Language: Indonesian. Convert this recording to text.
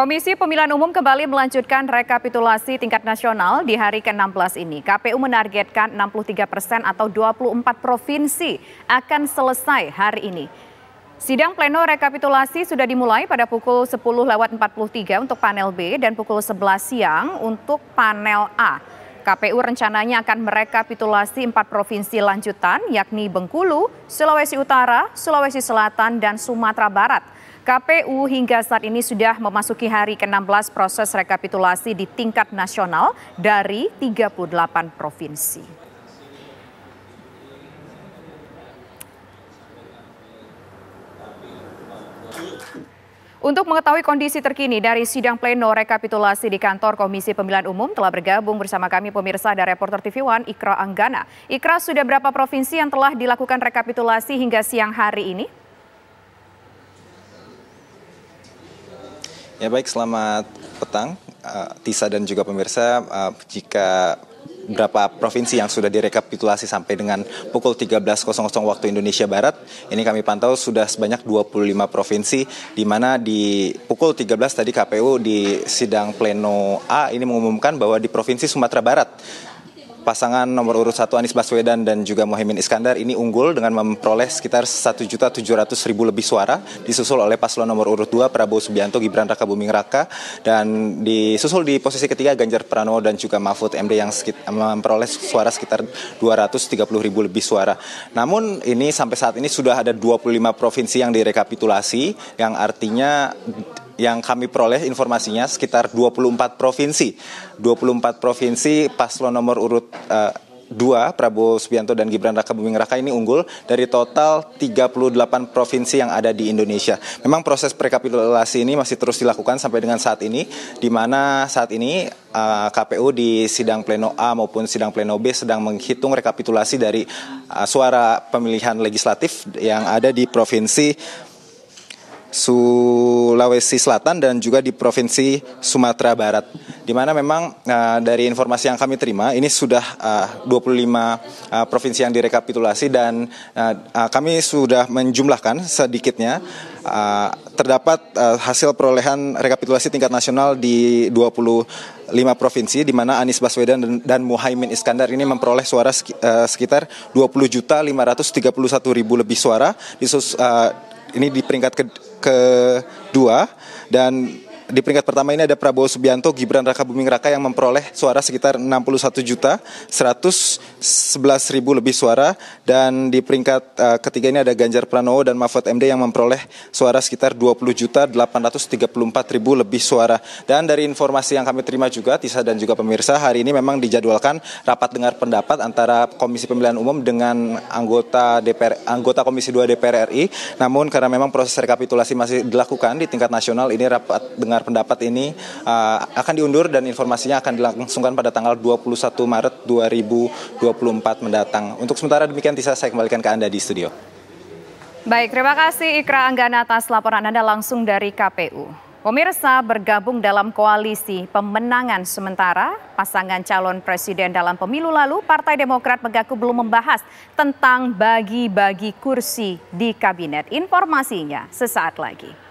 Komisi Pemilihan Umum kembali melanjutkan rekapitulasi tingkat nasional di hari ke-16 ini. KPU menargetkan 63% atau 24 provinsi akan selesai hari ini. Sidang pleno rekapitulasi sudah dimulai pada pukul 10.43 untuk panel B dan pukul 11 siang untuk panel A. KPU rencananya akan merekapitulasi 4 provinsi lanjutan yakni Bengkulu, Sulawesi Utara, Sulawesi Selatan, dan Sumatera Barat. KPU hingga saat ini sudah memasuki hari ke-16 proses rekapitulasi di tingkat nasional dari 38 provinsi. Untuk mengetahui kondisi terkini dari sidang pleno rekapitulasi di kantor Komisi Pemilihan Umum telah bergabung bersama kami pemirsa dan reporter TV One Iqra Anggana. Iqra, sudah berapa provinsi yang telah dilakukan rekapitulasi hingga siang hari ini? Ya baik, selamat petang Tisa dan juga pemirsa. Jika berapa provinsi yang sudah direkapitulasi sampai dengan pukul 13.00 waktu Indonesia Barat. Ini kami pantau sudah sebanyak 25 provinsi, di mana di pukul 13 tadi KPU di sidang pleno A ini mengumumkan bahwa di Provinsi Sumatera Barat pasangan nomor urut 1 Anies Baswedan dan juga Muhaimin Iskandar ini unggul dengan memperoleh sekitar 1.700.000 lebih suara, disusul oleh paslon nomor urut 2 Prabowo Subianto, Gibran Rakabuming Raka, dan disusul di posisi ketiga Ganjar Pranowo dan juga Mahfud MD yang memperoleh suara sekitar 230.000 lebih suara. Namun ini sampai saat ini sudah ada 25 provinsi yang direkapitulasi, yang artinya yang kami peroleh informasinya sekitar 24 provinsi. 24 provinsi paslon nomor urut 2 Prabowo Subianto dan Gibran Rakabuming Raka ini unggul dari total 38 provinsi yang ada di Indonesia. Memang proses rekapitulasi ini masih terus dilakukan sampai dengan saat ini, di mana saat ini KPU di sidang pleno A maupun sidang pleno B sedang menghitung rekapitulasi dari suara pemilihan legislatif yang ada di provinsi Sulawesi Selatan dan juga di Provinsi Sumatera Barat, di mana memang dari informasi yang kami terima ini sudah 25 provinsi yang direkapitulasi, dan kami sudah menjumlahkan sedikitnya terdapat hasil perolehan rekapitulasi tingkat nasional di 25 provinsi, di mana Anies Baswedan dan Muhaimin Iskandar ini memperoleh suara sekitar 20.531.000 lebih suara. Ini di peringkat kedua, dan di peringkat pertama ini ada Prabowo Subianto, Gibran Rakabuming Raka yang memperoleh suara sekitar 61.111.000 lebih suara, dan di peringkat ketiga ini ada Ganjar Pranowo dan Mahfud MD yang memperoleh suara sekitar 20.834.000 lebih suara. Dan dari informasi yang kami terima juga Tisa dan juga pemirsa, hari ini memang dijadwalkan rapat dengar pendapat antara Komisi Pemilihan Umum dengan anggota DPR, anggota Komisi 2 DPR RI. Namun karena memang proses rekapitulasi masih dilakukan di tingkat nasional, ini rapat dengar pendapat ini akan diundur dan informasinya akan dilangsungkan pada tanggal 21 Maret 2024 mendatang. Untuk sementara demikian Tisa, saya kembalikan ke Anda di studio. Baik, terima kasih Iqra Anggana atas laporan Anda langsung dari KPU. Pemirsa, bergabung dalam koalisi pemenangan sementara pasangan calon presiden dalam pemilu lalu, Partai Demokrat mengaku belum membahas tentang bagi-bagi kursi di kabinet. Informasinya sesaat lagi.